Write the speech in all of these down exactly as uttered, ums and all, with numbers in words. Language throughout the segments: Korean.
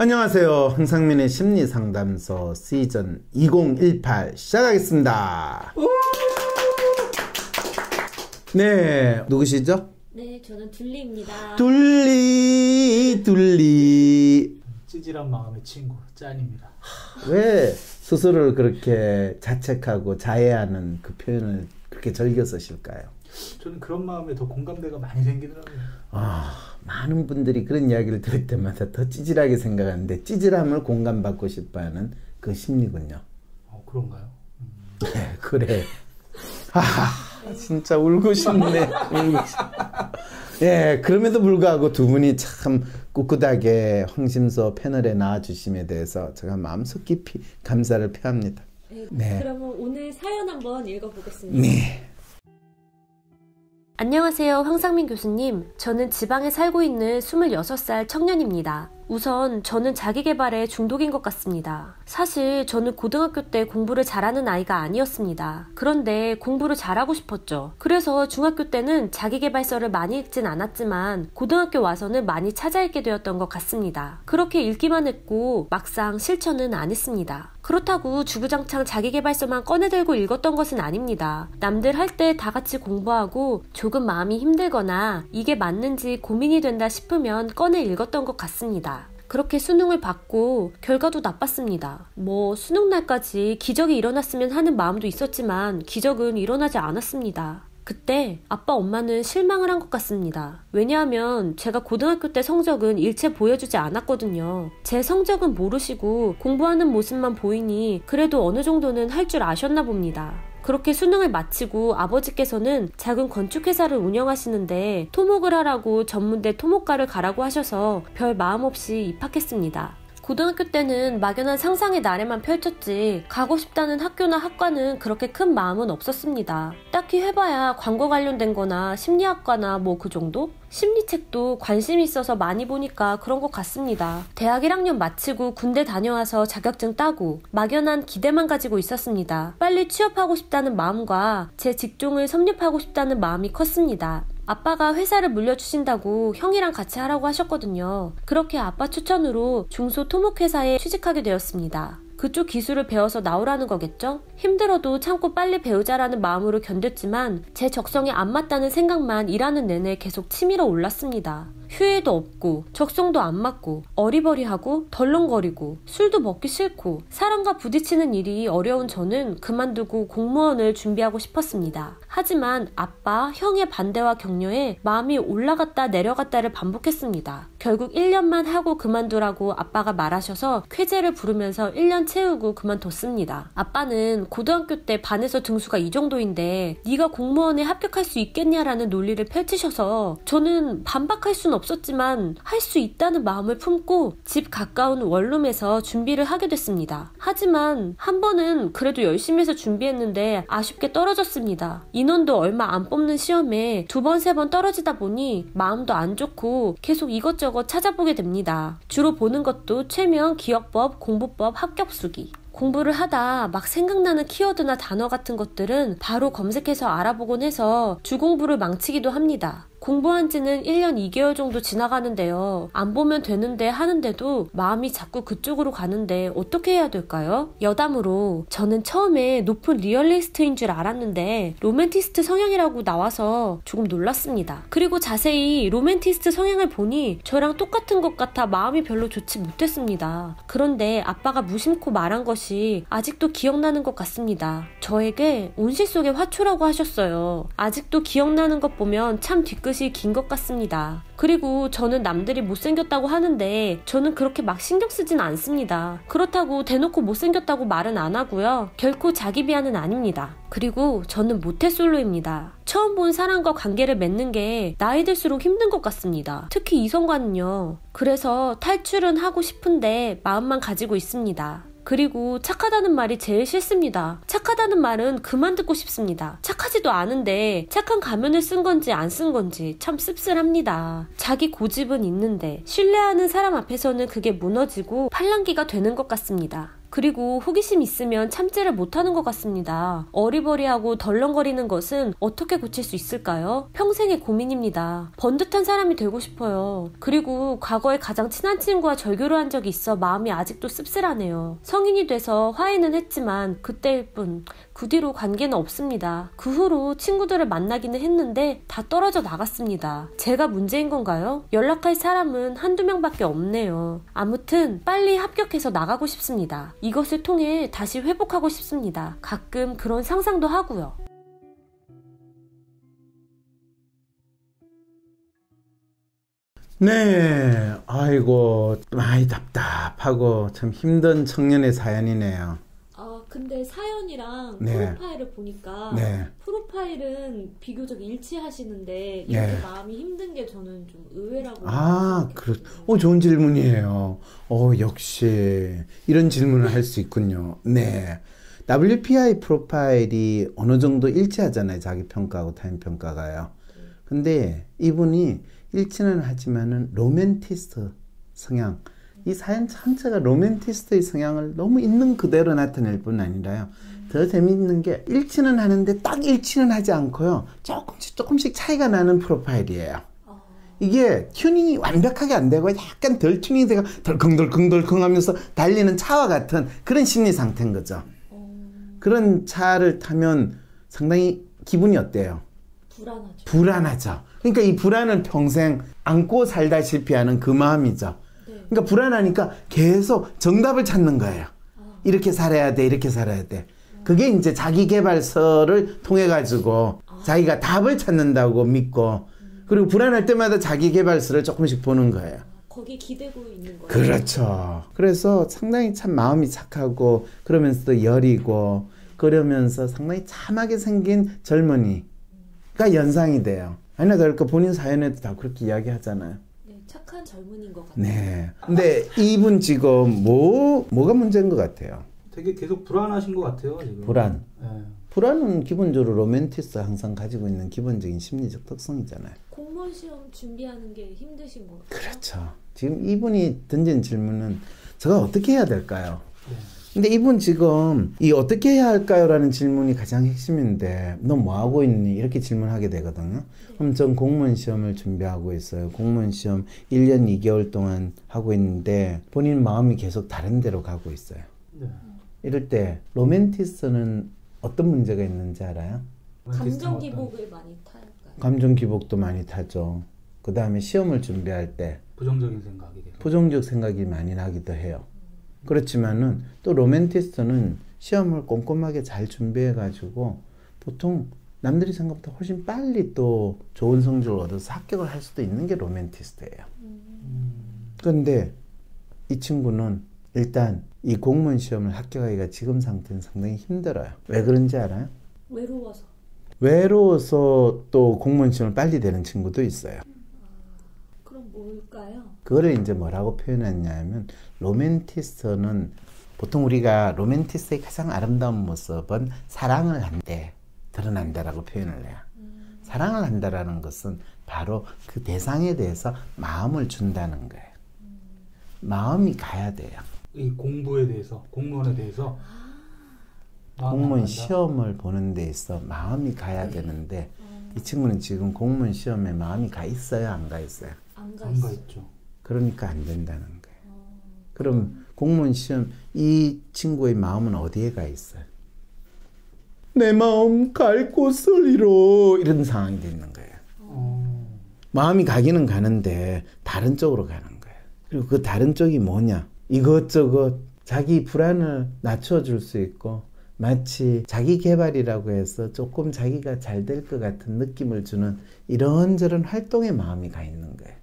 안녕하세요. 황상민의 심리상담소 시즌 이천십팔 시작하겠습니다. 네, 누구시죠? 네, 저는 둘리입니다. 둘리, 둘리. 찌질한 마음의 친구, 짠입니다. 왜 스스로를 그렇게 자책하고 자해하는 그 표현을 그렇게 즐겨 쓰실까요? 저는 그런 마음에 더 공감대가 많이 생기더라고요. 아, 많은 분들이 그런 이야기를 들을 때마다 더 찌질하게 생각하는데 찌질함을 공감받고 싶어하는 그 심리군요. 어, 그런가요? 음. 네, 그래. 아, 진짜 울고 싶네. 울고 싶네. 예, 그럼에도 불구하고 두 분이 참 꿋꿋하게 황심소 패널에 나와주심에 대해서 제가 마음속 깊이 감사를 표합니다. 네, 네. 그러면 오늘 사연 한번 읽어보겠습니다. 네. 안녕하세요, 황상민 교수님. 저는 지방에 살고 있는 스물여섯 살 청년입니다. 우선 저는 자기개발에 중독인 것 같습니다. 사실 저는 고등학교 때 공부를 잘하는 아이가 아니었습니다. 그런데 공부를 잘하고 싶었죠. 그래서 중학교 때는 자기개발서를 많이 읽진 않았지만 고등학교 와서는 많이 찾아 읽게 되었던 것 같습니다. 그렇게 읽기만 했고 막상 실천은 안 했습니다. 그렇다고 주구장창 자기개발서만 꺼내들고 읽었던 것은 아닙니다. 남들 할 때 다 같이 공부하고 조금 마음이 힘들거나 이게 맞는지 고민이 된다 싶으면 꺼내 읽었던 것 같습니다. 그렇게 수능을 받고 결과도 나빴습니다. 뭐 수능 날까지 기적이 일어났으면 하는 마음도 있었지만 기적은 일어나지 않았습니다. 그때 아빠 엄마는 실망을 한 것 같습니다. 왜냐하면 제가 고등학교 때 성적은 일체 보여주지 않았거든요. 제 성적은 모르시고 공부하는 모습만 보이니 그래도 어느 정도는 할 줄 아셨나 봅니다. 그렇게 수능을 마치고 아버지께서는 작은 건축회사를 운영하시는데 토목을 하라고 전문대 토목과를 가라고 하셔서 별 마음 없이 입학했습니다. 고등학교 때는 막연한 상상의 나래만 펼쳤지 가고 싶다는 학교나 학과는 그렇게 큰 마음은 없었습니다. 딱히 해봐야 광고 관련된 거나 심리학과나 뭐 그 정도? 심리책도 관심이 있어서 많이 보니까 그런 것 같습니다. 대학 일 학년 마치고 군대 다녀와서 자격증 따고 막연한 기대만 가지고 있었습니다. 빨리 취업하고 싶다는 마음과 제 직종을 섭렵하고 싶다는 마음이 컸습니다. 아빠가 회사를 물려주신다고 형이랑 같이 하라고 하셨거든요. 그렇게 아빠 추천으로 중소 토목회사에 취직하게 되었습니다. 그쪽 기술을 배워서 나오라는 거겠죠? 힘들어도 참고 빨리 배우자라는 마음으로 견뎠지만 제 적성에 안 맞다는 생각만 일하는 내내 계속 치밀어 올랐습니다. 휴일도 없고 적성도 안 맞고 어리버리하고 덜렁거리고 술도 먹기 싫고 사람과 부딪히는 일이 어려운 저는 그만두고 공무원을 준비하고 싶었습니다. 하지만 아빠, 형의 반대와 격려에 마음이 올라갔다 내려갔다를 반복했습니다. 결국 일 년만 하고 그만두라고 아빠가 말하셔서 쾌재를 부르면서 일 년 채우고 그만뒀습니다. 아빠는 고등학교 때 반에서 등수가 이 정도인데 네가 공무원에 합격할 수 있겠냐라는 논리를 펼치셔서 저는 반박할 수는 없었지만 할 수 있다는 마음을 품고 집 가까운 원룸에서 준비를 하게 됐습니다. 하지만 한 번은 그래도 열심히 해서 준비했는데 아쉽게 떨어졌습니다. 인원도 얼마 안 뽑는 시험에 두 번 세 번 떨어지다 보니 마음도 안 좋고 계속 이것저것 찾아보게 됩니다. 주로 보는 것도 최면, 기억법, 공부법, 합격수기. 공부를 하다 막 생각나는 키워드나 단어 같은 것들은 바로 검색해서 알아보곤 해서 주공부를 망치기도 합니다. 공부한 지는 일 년 이 개월 정도 지나가는데요. 안 보면 되는데 하는데도 마음이 자꾸 그쪽으로 가는데 어떻게 해야 될까요? 여담으로 저는 처음에 높은 리얼리스트인 줄 알았는데 로맨티스트 성향이라고 나와서 조금 놀랐습니다. 그리고 자세히 로맨티스트 성향을 보니 저랑 똑같은 것 같아 마음이 별로 좋지 못했습니다. 그런데 아빠가 무심코 말한 것이 아직도 기억나는 것 같습니다. 저에게 온실 속의 화초라고 하셨어요. 아직도 기억나는 것 보면 참 뒤끝 끝이 긴 것 같습니다. 그리고 저는 남들이 못생겼다고 하는데 저는 그렇게 막 신경 쓰진 않습니다. 그렇다고 대놓고 못생겼다고 말은 안 하고요. 결코 자기 비하는 아닙니다. 그리고 저는 모태솔로입니다. 처음 본 사람과 관계를 맺는 게 나이 들수록 힘든 것 같습니다. 특히 이성과는요. 그래서 탈출은 하고 싶은데 마음만 가지고 있습니다. 그리고 착하다는 말이 제일 싫습니다. 착하다는 말은 그만 듣고 싶습니다. 착하지도 않은데 착한 가면을 쓴 건지 안 쓴 건지 참 씁쓸합니다. 자기 고집은 있는데 신뢰하는 사람 앞에서는 그게 무너지고 팔랑귀가 되는 것 같습니다. 그리고 호기심 있으면 참지를 못하는 것 같습니다. 어리버리하고 덜렁거리는 것은 어떻게 고칠 수 있을까요? 평생의 고민입니다. 번듯한 사람이 되고 싶어요. 그리고 과거에 가장 친한 친구와 절교를 한 적이 있어 마음이 아직도 씁쓸하네요. 성인이 돼서 화해는 했지만 그때일 뿐 그 뒤로 관계는 없습니다. 그 후로 친구들을 만나기는 했는데 다 떨어져 나갔습니다. 제가 문제인 건가요? 연락할 사람은 한두 명밖에 없네요. 아무튼 빨리 합격해서 나가고 싶습니다. 이것을 통해 다시 회복하고 싶습니다. 가끔 그런 상상도 하고요. 네, 아이고 많이 답답하고 참 힘든 청년의 사연이네요. 어, 근데 사연이랑 네. 프로파일을 보니까 네. 프로파일은 비교적 일치하시는데 이렇게 네. 마음이 힘든 게 저는 좀 의외라고 아, 그렇. 어, 좋은 질문이에요. 어, 역시 이런 질문을 할 수 있군요. 네. 더블유 피 아이 프로파일이 어느 정도 일치하잖아요. 자기 평가하고 타인 평가가요. 근데 이분이 일치는 하지만은 로맨티스트 성향, 이 사연 전체가 로맨티스트의 성향을 너무 있는 그대로 나타낼 뿐 아니라요. 더 재밌는 게 일치는 하는데 딱 일치는 하지 않고요. 조금씩 조금씩 차이가 나는 프로파일이에요. 이게 튜닝이 완벽하게 안 되고 약간 덜 튜닝되고 덜컹덜컹덜컹 하면서 달리는 차와 같은 그런 심리 상태인 거죠. 그런 차를 타면 상당히 기분이 어때요? 불안하죠. 불안하죠. 그러니까 이 불안은 평생 안고 살다시피 하는 그 마음이죠. 네. 그러니까 불안하니까 계속 정답을 찾는 거예요. 아. 이렇게 살아야 돼, 이렇게 살아야 돼. 아. 그게 이제 자기 개발서를 통해 가지고 아. 자기가 답을 찾는다고 믿고 음. 그리고 불안할 때마다 자기 개발서를 조금씩 보는 거예요. 아. 거기 기대고 있는 거예요. 그렇죠. 그래서 상당히 참 마음이 착하고 그러면서도 여리고 그러면서 상당히 참하게 생긴 젊은이 가 연상이 돼요. 아니나 다를까 본인 사연에도 다 그렇게 이야기하잖아요. 네, 착한 젊은인 것 같아요. 네. 근데 이분 지금 뭐 뭐가 문제인 것 같아요? 되게 계속 불안하신 것 같아요. 지금. 불안. 네. 불안은 기본적으로 로맨티스트 항상 가지고 있는 기본적인 심리적 특성이잖아요. 공무원 시험 준비하는 게 힘드신 것 같아요. 그렇죠. 지금 이분이 던진 질문은 제가 어떻게 해야 될까요? 네. 근데 이분 지금 이 어떻게 해야 할까요? 라는 질문이 가장 핵심인데 너 뭐하고 있니? 이렇게 질문하게 되거든요. 그럼 전 공무원 시험을 준비하고 있어요. 공무원 시험 일 년 이 개월 동안 하고 있는데 본인 마음이 계속 다른 데로 가고 있어요. 네. 이럴 때 로맨티스트는 어떤 문제가 있는지 알아요? 감정 기복을 많이 탈까요? 감정 기복도 많이 타죠. 그 다음에 시험을 준비할 때 부정적인 생각이 돼요. 부정적 생각이 많이 나기도 해요. 그렇지만은 또 로맨티스트는 시험을 꼼꼼하게 잘 준비해 가지고 보통 남들이 생각보다 훨씬 빨리 또 좋은 성적을 얻어서 합격을 할 수도 있는 게 로맨티스트예요. 그런데 이 친구는 일단 이 공무원 시험을 합격하기가 지금 상태는 상당히 힘들어요. 왜 그런지 알아요? 외로워서. 외로워서 또 공무원 시험을 빨리 되는 친구도 있어요. 뭘까요? 그거를 이제 뭐라고 표현했냐면 로맨티스트는 보통 우리가 로맨티스트의 가장 아름다운 모습은 사랑을 한데 드러난다라고 표현을 해요. 음. 사랑을 한다라는 것은 바로 그 대상에 대해서 마음을 준다는 거예요. 음. 마음이 가야 돼요. 이 공부에 대해서, 공무원에 대해서 아. 공무원 시험을 보는 데 있어 마음이 가야 네. 되는데 음. 이 친구는 지금 공무원 시험에 마음이 가 있어요? 안 가 있어요? 안 가 있죠. 그러니까 안 된다는 거예요. 어... 그럼 음... 공무원 시험 이 친구의 마음은 어디에 가 있어요? 내 마음 갈 곳을 이로 이런 상황이 되는 거예요. 어... 마음이 가기는 가는데 다른 쪽으로 가는 거예요. 그리고 그 다른 쪽이 뭐냐? 이것저것 자기 불안을 낮춰줄 수 있고 마치 자기 개발이라고 해서 조금 자기가 잘 될 것 같은 느낌을 주는 이런저런 활동에 마음이 가 있는 거예요.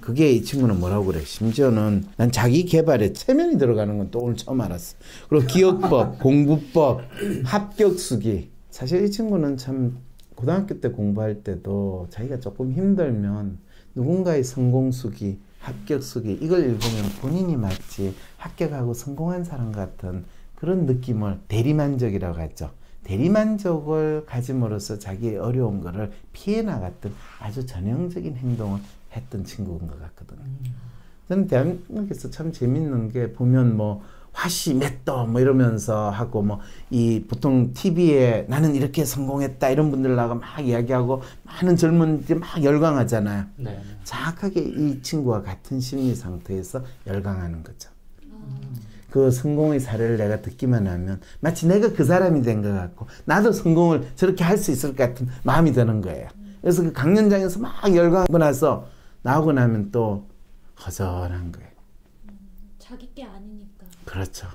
그게 이 친구는 뭐라고 그래. 심지어는 난 자기 개발에 체면이 들어가는 건 또 오늘 처음 알았어. 그리고 기억법, 공부법, 합격수기. 사실 이 친구는 참 고등학교 때 공부할 때도 자기가 조금 힘들면 누군가의 성공수기, 합격수기 이걸 읽으면 본인이 마치 합격하고 성공한 사람 같은 그런 느낌을 대리만족이라고 하죠. 대리만족을 가짐으로써 자기의 어려운 거를 피해 나갔던 아주 전형적인 행동을 했던 친구인 것 같거든요. 저는 대한민국에서 참 재밌는 게 보면 뭐 화시 맷도 뭐 이러면서 하고, 뭐 이 보통 티비에 나는 이렇게 성공했다 이런 분들 나가 막 이야기하고 많은 젊은이들이 막 열광하잖아요. 네. 정확하게 이 친구와 같은 심리 상태에서 열광하는 거죠. 음. 그 성공의 사례를 내가 듣기만 하면 마치 내가 그 사람이 된 것 같고 나도 성공을 저렇게 할 수 있을 것 같은 마음이 드는 거예요. 그래서 그 강연장에서 막 열광하고 나서 나오고 나면 또 허전한 거예요. 자기 게 아니니까. 그렇죠.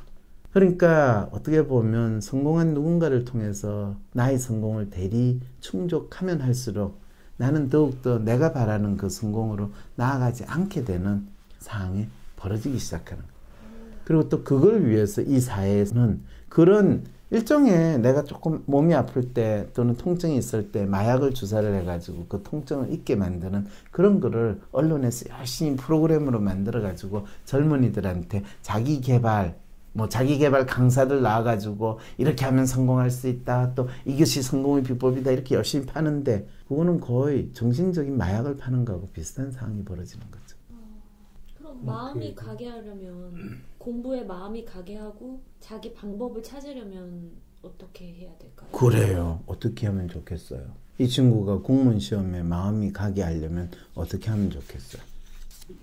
그러니까 어떻게 보면 성공한 누군가를 통해서 나의 성공을 대리 충족하면 할수록 나는 더욱더 내가 바라는 그 성공으로 나아가지 않게 되는 상황이 벌어지기 시작하는 거예요. 그리고 또 그걸 위해서 이 사회에서는 그런 일종의 내가 조금 몸이 아플 때 또는 통증이 있을 때 마약을 주사를 해가지고 그 통증을 잊게 만드는 그런 거를 언론에서 열심히 프로그램으로 만들어가지고 젊은이들한테 자기 개발, 뭐 자기 개발 강사들 나와가지고 이렇게 하면 성공할 수 있다, 또 이것이 성공의 비법이다 이렇게 열심히 파는데 그거는 거의 정신적인 마약을 파는 거하고 비슷한 상황이 벌어지는 거죠. 마음이 가게 하려면, 공부에 마음이 가게 하고 자기 방법을 찾으려면 어떻게 해야 될까요? 그래요. 어떻게 하면 좋겠어요? 이 친구가 공무원 시험에 마음이 가게 하려면 어떻게 하면 좋겠어요?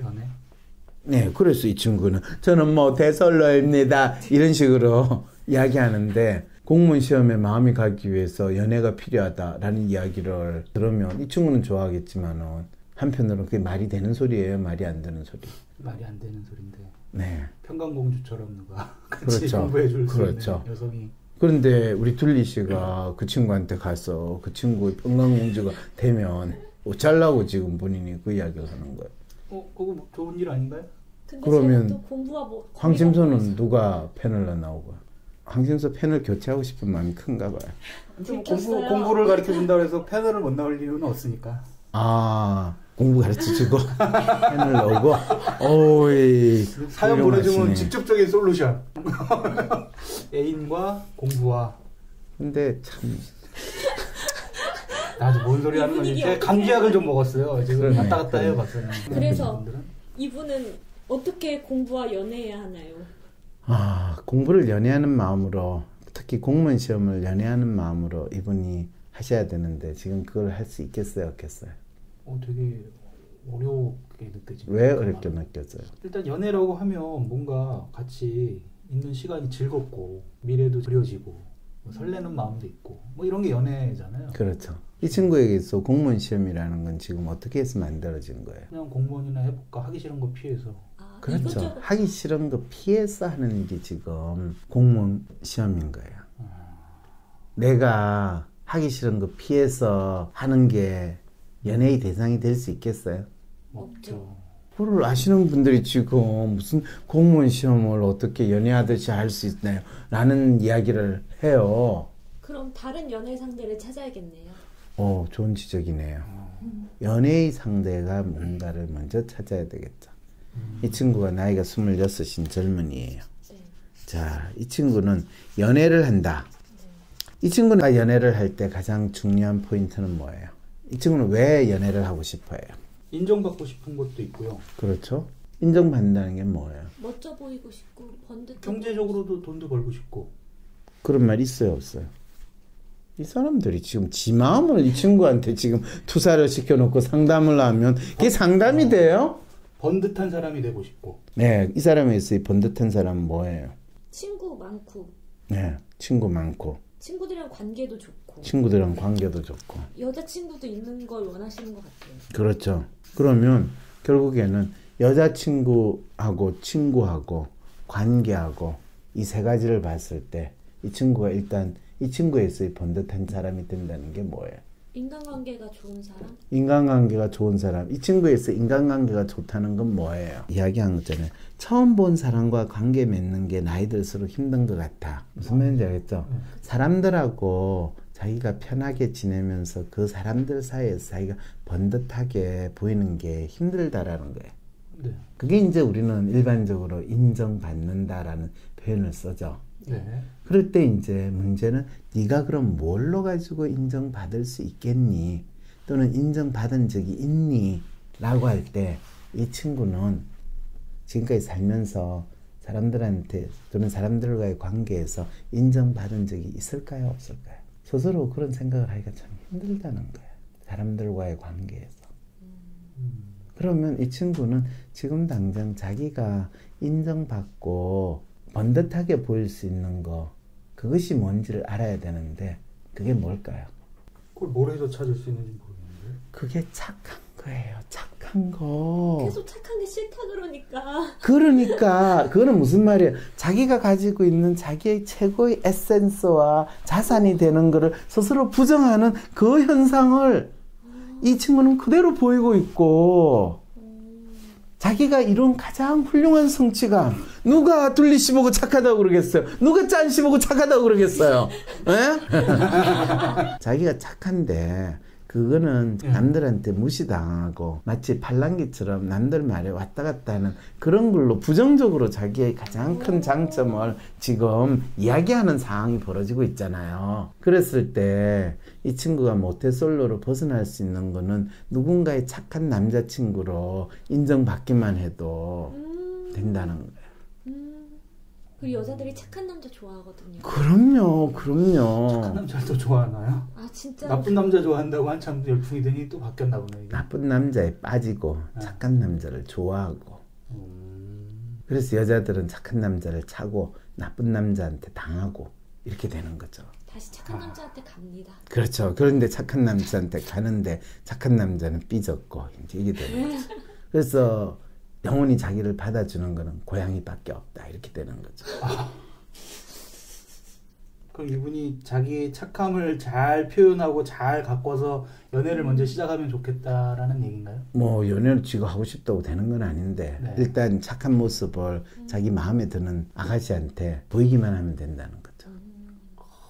연애? 네, 그래서 이 친구는 저는 뭐 대설로입니다 이런 식으로 이야기하는데, 공무원 시험에 마음이 가기 위해서 연애가 필요하다라는 이야기를 들으면 이 친구는 좋아하겠지만은 한편으로는 그게 말이 되는 소리예요? 말이 안 되는 소리? 말이 안 되는 소리인데. 네. 평강공주처럼 누가 같이 그렇죠. 공부해 줄 수 그렇죠. 있는 여성이. 그런데 우리 둘리 씨가 그 친구한테 가서 그 친구 평강공주가 되면 어쩌려고 지금 본인이 그 이야기를 하는 거예요. 어? 그거 뭐 좋은 일 아닌가요? 근데 그러면 공부가 뭐 황심소는 누가 패널로 나오고 황심소 패널 교체하고 싶은 마음이 큰가 봐요. 공부, 공부를 가르쳐준다고 해서 패널을 못 나올 이유는 없으니까. 아... 공부 가르쳐주고 펜을 넣고 오이 사연 보내주면 직접적인 솔루션. 애인과 공부와. 근데 참 나도 뭔 소리 하는 건지 감기약을 좀 먹었어요. 지금 왔다 갔다 해봤어요. 그래서 이분은 어떻게 공부와 연애해야 하나요? 아, 공부를 연애하는 마음으로, 특히 공무원 시험을 연애하는 마음으로 이분이 하셔야 되는데 지금 그걸 할 수 있겠어요, 없겠어요? 어, 되게 어렵게 느껴지죠. 왜 어렵게 느껴져요? 일단 연애라고 하면 뭔가 같이 있는 시간이 즐겁고 미래도 그려지고 뭐 설레는 마음도 있고 뭐 이런 게 연애잖아요. 그렇죠. 이 친구에게서 공무원 시험이라는 건 지금 어떻게 해서 만들어진 거예요? 그냥 공무원이나 해볼까, 하기 싫은 거 피해서. 아, 그렇죠. 이것저것... 하기 싫은 거 피해서 하는 게 지금 공무원 시험인 거예요. 아... 내가 하기 싫은 거 피해서 하는 게 연애의 대상이 될 수 있겠어요? 없죠. 그걸 아시는 분들이 지금 무슨 공무원 시험을 어떻게 연애하듯이 할 수 있나요? 라는 이야기를 해요. 그럼 다른 연애 상대를 찾아야겠네요. 어, 좋은 지적이네요. 음. 연애의 상대가 뭔가를 먼저 찾아야 되겠죠. 음. 이 친구가 나이가 스물여섯인 젊은이에요. 네. 자, 이 친구는 연애를 한다. 네. 이 친구가 연애를 할 때 가장 중요한 포인트는 뭐예요? 이 친구는 왜 연애를 하고 싶어요? 인정받고 싶은 것도 있고요. 그렇죠. 인정받는다는 게 뭐예요? 멋져 보이고 싶고 번듯. 경제적으로도 돈도 벌고 싶고. 그런 말 있어요, 없어요? 이 사람들이 지금 지 마음을 이 친구한테 지금 투사를 시켜놓고 상담을 하면 그게 상담이 돼요? 번듯한 사람이 되고 싶고. 네, 이 사람에서 이 번듯한 사람은 뭐예요? 친구 많고. 네, 친구 많고. 친구들이랑 관계도 좋고. 친구들이랑 관계도 좋고. 여자친구도 있는 걸 원하시는 것 같아요. 그렇죠. 그러면 결국에는 여자친구하고 친구하고 관계하고 이 세 가지를 봤을 때 이 친구가 일단 이 친구에서의 번듯한 사람이 된다는 게 뭐예요? 인간관계가 좋은 사람? 인간관계가 좋은 사람. 이 친구에서 인간관계가 좋다는 건 뭐예요? 이야기한 거잖아요. 처음 본 사람과 관계 맺는 게 나이 들수록 힘든 것 같아. 무슨 말인지 알겠죠? 응. 사람들하고 자기가 편하게 지내면서 그 사람들 사이에서 자기가 번듯하게 보이는 게 힘들다라는 거예요. 네. 그게 이제 우리는 일반적으로 인정받는다라는 표현을 쓰죠. 네. 그럴 때 이제 문제는 네가 그럼 뭘로 가지고 인정받을 수 있겠니? 또는 인정받은 적이 있니? 라고 할 때 이 친구는 지금까지 살면서 사람들한테 또는 사람들과의 관계에서 인정받은 적이 있을까요? 없을까요? 스스로 그런 생각을 하기가 참 힘들다는 거야. 사람들과의 관계에서. 음. 그러면 이 친구는 지금 당장 자기가 인정받고 번듯하게 보일 수 있는 거, 그것이 뭔지를 알아야 되는데 그게 뭘까요? 그걸 뭘 해서 찾을 수 있는지 모르겠는데. 그게 착한 거예요. 착한 거. 계속 착한 게 싫다 그러니까. 그러니까 그거는 무슨 말이에요? 자기가 가지고 있는 자기의 최고의 에센스와 자산이 되는 거를 스스로 부정하는 그 현상을 음. 이 친구는 그대로 보이고 있고 음. 자기가 이룬 가장 훌륭한 성취감. 누가 둘리씨 보고 착하다고 그러겠어요? 누가 짠씨 보고 착하다고 그러겠어요? 자기가 착한데 그거는 남들한테 무시당하고 마치 팔랑귀처럼 남들 말에 왔다 갔다 하는 그런 걸로 부정적으로 자기의 가장 큰 장점을 지금 이야기하는 상황이 벌어지고 있잖아요. 그랬을 때 이 친구가 모태솔로로 벗어날 수 있는 거는 누군가의 착한 남자친구로 인정받기만 해도 된다는 거예요. 그 여자들이 착한 남자 좋아하거든요. 그럼요, 그럼요. 착한 남자를 더 좋아하나요? 아, 진짜? 나쁜 남자 좋아한다고 한참 열풍이 되니 또 바뀌었나 보네. 이게. 나쁜 남자에 빠지고 네. 착한 남자를 좋아하고. 음... 그래서 여자들은 착한 남자를 차고 나쁜 남자한테 당하고 이렇게 되는 거죠. 다시 착한 아... 남자한테 갑니다. 그렇죠. 그런데 착한 남자한테 가는데 착한 남자는 삐졌고 이제 이게 되는 거죠. 그래서 영혼이 자기를 받아주는 거는 고양이밖에 없다 이렇게 되는 거죠. 아, 그럼 이분이 자기 착함을 잘 표현하고 잘 가꿔서 연애를 먼저 시작하면 좋겠다라는 얘기인가요? 뭐 연애를 지금 하고 싶다고 되는 건 아닌데 네. 일단 착한 모습을 음. 자기 마음에 드는 아가씨한테 보이기만 하면 된다는 거죠. 음,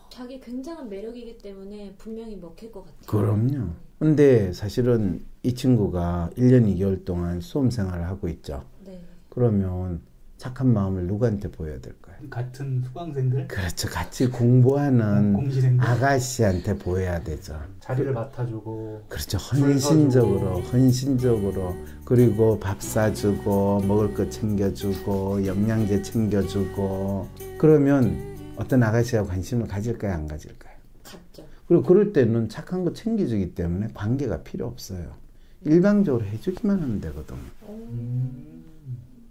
자기 굉장한 매력이기 때문에 분명히 먹힐 것 같아요. 그럼요. 근데 사실은 이 친구가 일 년 이 개월 동안 수험 생활을 하고 있죠. 네. 그러면 착한 마음을 누구한테 보여야 될까요? 같은 수강생들? 그렇죠. 같이 공부하는 공시생들? 아가씨한테 보여야 되죠. 자리를 맡아주고. 그렇죠. 헌신적으로, 헌신적으로. 그리고 밥 사주고, 먹을 거 챙겨주고, 영양제 챙겨주고. 그러면 어떤 아가씨가 관심을 가질까요? 안 가질까요? 갖죠. 그리고 그럴 때는 착한 거 챙겨주기 때문에 관계가 필요 없어요. 일방적으로 해주기만 하면 되거든요. 음.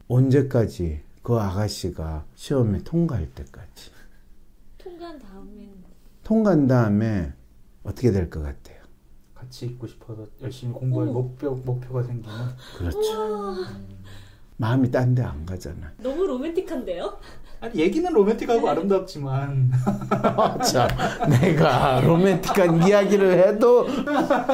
언제까지? 그 아가씨가 시험에 통과할 때까지. 통과한 다음에? 통과한 다음에 어떻게 될 것 같아요? 같이 있고 싶어서 열심히 공부할 목표, 목표가 생기면? 그렇죠. 음. 마음이 딴 데 안 가잖아. 너무 로맨틱한데요? 아니 얘기는 로맨틱하고 아름답지만 어, 참, 내가 로맨틱한 이야기를 해도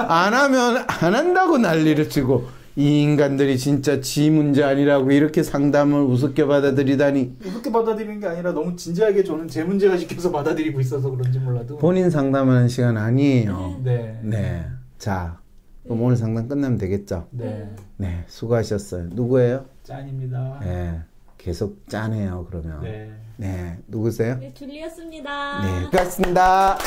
안 하면 안 한다고 난리를 치고 이 인간들이 진짜 지 문제 아니라고 이렇게 상담을 우습게 받아들이다니. 우습게 받아들이는 게 아니라 너무 진지하게 저는 제 문제가 시켜서 받아들이고 있어서 그런지 몰라도 본인 상담하는 시간 아니에요. 네. 네. 자 그럼 오늘 상담 끝나면 되겠죠? 네. 네 수고하셨어요. 누구예요? 짠입니다. 네. 계속 짠해요, 그러면. 네. 네. 누구세요? 네, 줄리였습니다. 네, 고맙습니다.